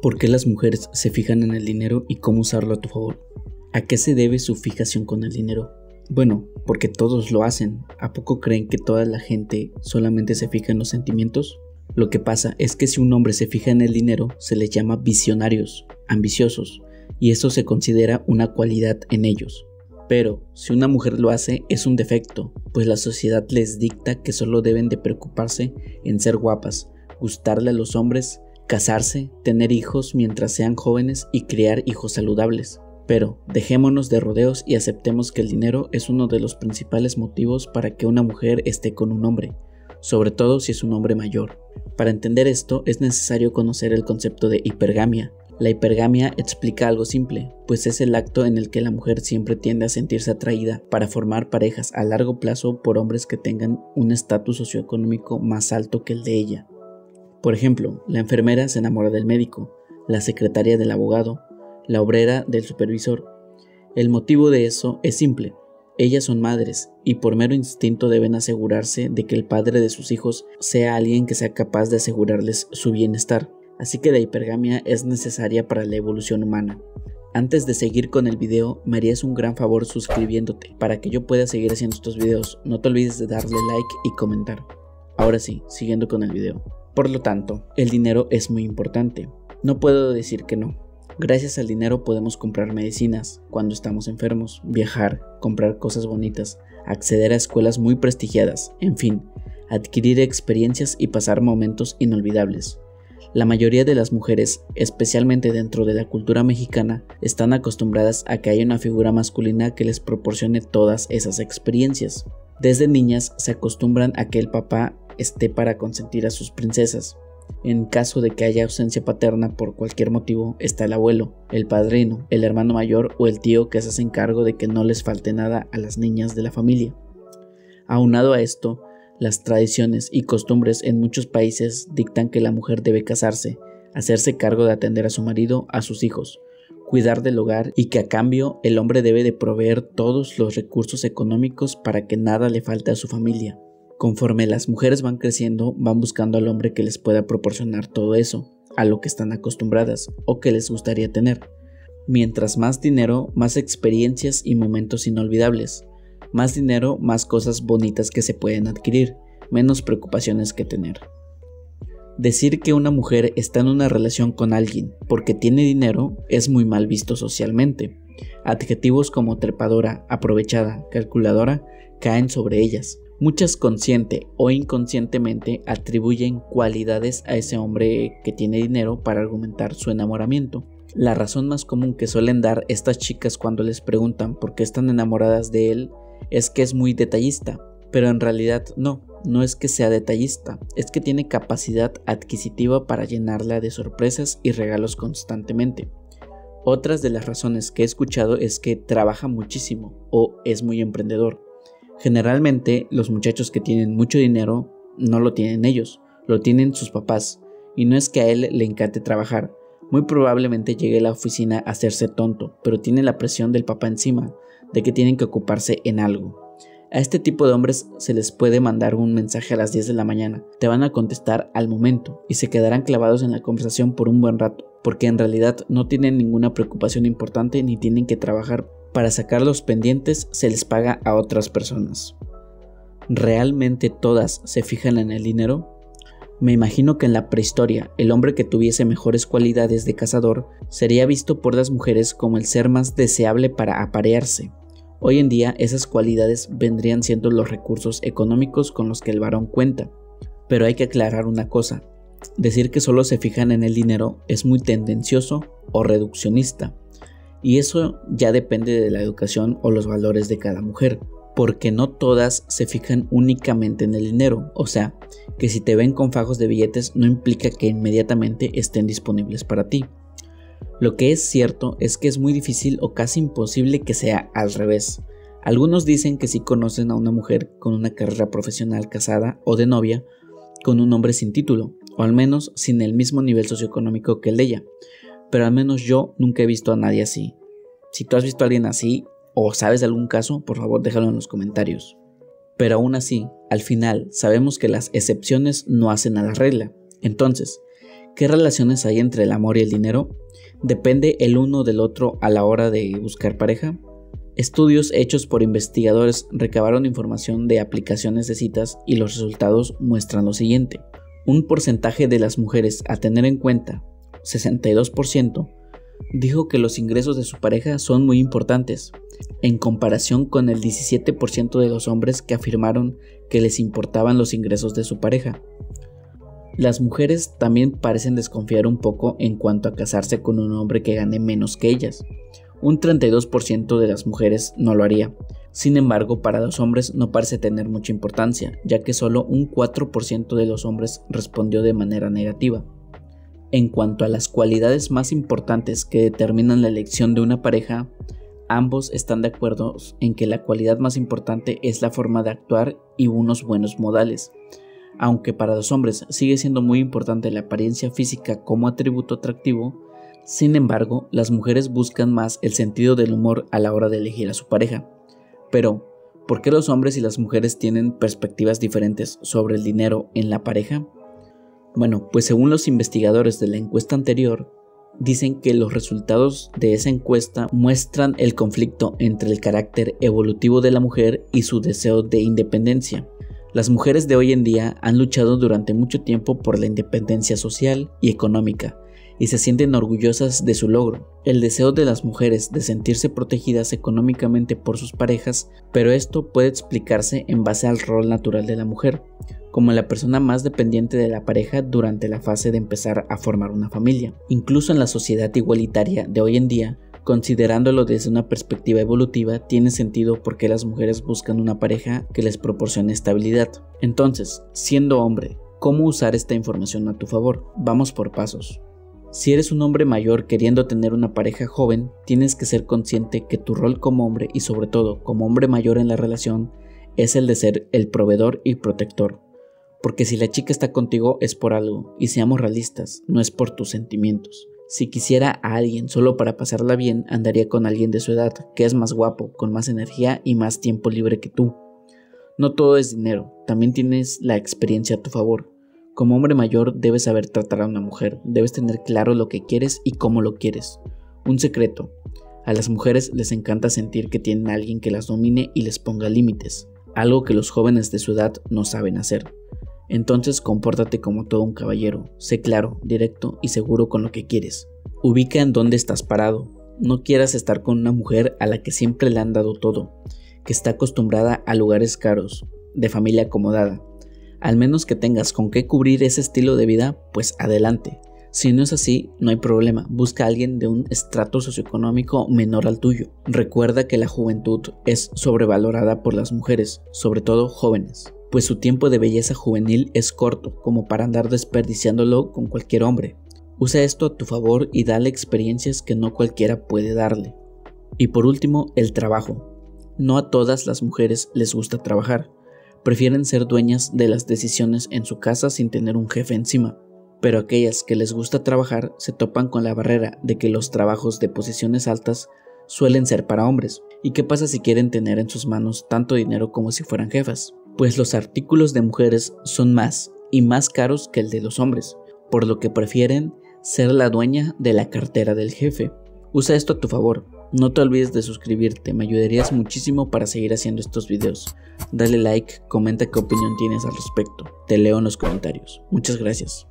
¿Por qué las mujeres se fijan en el dinero y cómo usarlo a tu favor? ¿A qué se debe su fijación con el dinero? Bueno, porque todos lo hacen. ¿A poco creen que toda la gente solamente se fija en los sentimientos? Lo que pasa es que si un hombre se fija en el dinero, se les llama visionarios, ambiciosos, y eso se considera una cualidad en ellos. Pero si una mujer lo hace, es un defecto, pues la sociedad les dicta que solo deben de preocuparse en ser guapas, gustarle a los hombres, casarse, tener hijos mientras sean jóvenes y criar hijos saludables. Pero dejémonos de rodeos y aceptemos que el dinero es uno de los principales motivos para que una mujer esté con un hombre, sobre todo si es un hombre mayor. Para entender esto es necesario conocer el concepto de hipergamia. La hipergamia explica algo simple, pues es el acto en el que la mujer siempre tiende a sentirse atraída para formar parejas a largo plazo por hombres que tengan un estatus socioeconómico más alto que el de ella. Por ejemplo, la enfermera se enamora del médico, la secretaria del abogado, la obrera del supervisor. El motivo de eso es simple, ellas son madres y por mero instinto deben asegurarse de que el padre de sus hijos sea alguien que sea capaz de asegurarles su bienestar. Así que la hipergamia es necesaria para la evolución humana. Antes de seguir con el video, me harías un gran favor suscribiéndote para que yo pueda seguir haciendo estos videos. No te olvides de darle like y comentar. Ahora sí, siguiendo con el video. Por lo tanto, el dinero es muy importante. No puedo decir que no. Gracias al dinero podemos comprar medicinas cuando estamos enfermos, viajar, comprar cosas bonitas, acceder a escuelas muy prestigiadas, en fin, adquirir experiencias y pasar momentos inolvidables. La mayoría de las mujeres, especialmente dentro de la cultura mexicana, están acostumbradas a que haya una figura masculina que les proporcione todas esas experiencias. Desde niñas se acostumbran a que el papá esté para consentir a sus princesas. En caso de que haya ausencia paterna por cualquier motivo, está el abuelo, el padrino, el hermano mayor o el tío que se hacen cargo de que no les falte nada a las niñas de la familia. Aunado a esto, las tradiciones y costumbres en muchos países dictan que la mujer debe casarse, hacerse cargo de atender a su marido, a sus hijos, cuidar del hogar y que a cambio el hombre debe de proveer todos los recursos económicos para que nada le falte a su familia. Conforme las mujeres van creciendo, van buscando al hombre que les pueda proporcionar todo eso, a lo que están acostumbradas o que les gustaría tener. Mientras más dinero, más experiencias y momentos inolvidables. Más dinero, más cosas bonitas que se pueden adquirir, menos preocupaciones que tener. Decir que una mujer está en una relación con alguien porque tiene dinero es muy mal visto socialmente. Adjetivos como trepadora, aprovechada, calculadora caen sobre ellas. Muchas consciente o inconscientemente atribuyen cualidades a ese hombre que tiene dinero para argumentar su enamoramiento. La razón más común que suelen dar estas chicas cuando les preguntan por qué están enamoradas de él es que es muy detallista, pero en realidad no es que sea detallista, es que tiene capacidad adquisitiva para llenarla de sorpresas y regalos constantemente. Otras de las razones que he escuchado es que trabaja muchísimo o es muy emprendedor. Generalmente los muchachos que tienen mucho dinero no lo tienen ellos, lo tienen sus papás, y no es que a él le encante trabajar. Muy probablemente llegue a la oficina a hacerse tonto, pero tiene la presión del papá encima, de que tienen que ocuparse en algo. A este tipo de hombres se les puede mandar un mensaje a las 10 de la mañana, te van a contestar al momento y se quedarán clavados en la conversación por un buen rato, porque en realidad no tienen ninguna preocupación importante ni tienen que trabajar. Para sacar los pendientes se les paga a otras personas. ¿Realmente todas se fijan en el dinero? Me imagino que en la prehistoria, el hombre que tuviese mejores cualidades de cazador sería visto por las mujeres como el ser más deseable para aparearse. Hoy en día esas cualidades vendrían siendo los recursos económicos con los que el varón cuenta. Pero hay que aclarar una cosa, decir que solo se fijan en el dinero es muy tendencioso o reduccionista, y eso ya depende de la educación o los valores de cada mujer. Porque no todas se fijan únicamente en el dinero, o sea, que si te ven con fajos de billetes no implica que inmediatamente estén disponibles para ti. Lo que es cierto es que es muy difícil o casi imposible que sea al revés. Algunos dicen que sí conocen a una mujer con una carrera profesional casada o de novia con un hombre sin título, o al menos sin el mismo nivel socioeconómico que el de ella, pero al menos yo nunca he visto a nadie así. Si tú has visto a alguien así, o sabes de algún caso, por favor déjalo en los comentarios. Pero aún así, al final sabemos que las excepciones no hacen a la regla, Entonces, ¿qué relaciones hay entre el amor y el dinero? ¿Depende el uno del otro a la hora de buscar pareja? Estudios hechos por investigadores recabaron información de aplicaciones de citas y los resultados muestran lo siguiente. Un porcentaje de las mujeres a tener en cuenta, 62%, dijo que los ingresos de su pareja son muy importantes, en comparación con el 17% de los hombres que afirmaron que les importaban los ingresos de su pareja. Las mujeres también parecen desconfiar un poco en cuanto a casarse con un hombre que gane menos que ellas. Un 32% de las mujeres no lo haría. Sin embargo, para los hombres no parece tener mucha importancia, ya que solo un 4% de los hombres respondió de manera negativa. En cuanto a las cualidades más importantes que determinan la elección de una pareja, ambos están de acuerdo en que la cualidad más importante es la forma de actuar y unos buenos modales. Aunque para los hombres sigue siendo muy importante la apariencia física como atributo atractivo, sin embargo, las mujeres buscan más el sentido del humor a la hora de elegir a su pareja. Pero, ¿por qué los hombres y las mujeres tienen perspectivas diferentes sobre el dinero en la pareja? Bueno, pues según los investigadores de la encuesta anterior, dicen que los resultados de esa encuesta muestran el conflicto entre el carácter evolutivo de la mujer y su deseo de independencia. Las mujeres de hoy en día han luchado durante mucho tiempo por la independencia social y económica y se sienten orgullosas de su logro. El deseo de las mujeres de sentirse protegidas económicamente por sus parejas, pero esto puede explicarse en base al rol natural de la mujer, como la persona más dependiente de la pareja durante la fase de empezar a formar una familia. Incluso en la sociedad igualitaria de hoy en día, considerándolo desde una perspectiva evolutiva, tiene sentido por qué las mujeres buscan una pareja que les proporcione estabilidad. Entonces, siendo hombre, ¿cómo usar esta información a tu favor? Vamos por pasos. Si eres un hombre mayor queriendo tener una pareja joven, tienes que ser consciente que tu rol como hombre y sobre todo como hombre mayor en la relación es el de ser el proveedor y protector. Porque si la chica está contigo es por algo, y seamos realistas, no es por tus sentimientos. Si quisiera a alguien solo para pasarla bien, andaría con alguien de su edad, que es más guapo, con más energía y más tiempo libre que tú. No todo es dinero, también tienes la experiencia a tu favor. Como hombre mayor debes saber tratar a una mujer, debes tener claro lo que quieres y cómo lo quieres. Un secreto, a las mujeres les encanta sentir que tienen a alguien que las domine y les ponga límites, algo que los jóvenes de su edad no saben hacer. Entonces compórtate como todo un caballero, sé claro, directo y seguro con lo que quieres. Ubica en dónde estás parado, no quieras estar con una mujer a la que siempre le han dado todo, que está acostumbrada a lugares caros, de familia acomodada. Al menos que tengas con qué cubrir ese estilo de vida, pues adelante. Si no es así, no hay problema, busca a alguien de un estrato socioeconómico menor al tuyo. Recuerda que la juventud es sobrevalorada por las mujeres, sobre todo jóvenes, pues su tiempo de belleza juvenil es corto como para andar desperdiciándolo con cualquier hombre. Usa esto a tu favor y dale experiencias que no cualquiera puede darle. Y por último, el trabajo. No a todas las mujeres les gusta trabajar, prefieren ser dueñas de las decisiones en su casa sin tener un jefe encima. Pero aquellas que les gusta trabajar se topan con la barrera de que los trabajos de posiciones altas suelen ser para hombres. ¿Y qué pasa si quieren tener en sus manos tanto dinero como si fueran jefas? Pues los artículos de mujeres son más y más caros que el de los hombres, por lo que prefieren ser la dueña de la cartera del jefe. Usa esto a tu favor, no te olvides de suscribirte, me ayudarías muchísimo para seguir haciendo estos videos. Dale like, comenta qué opinión tienes al respecto, te leo en los comentarios. Muchas gracias.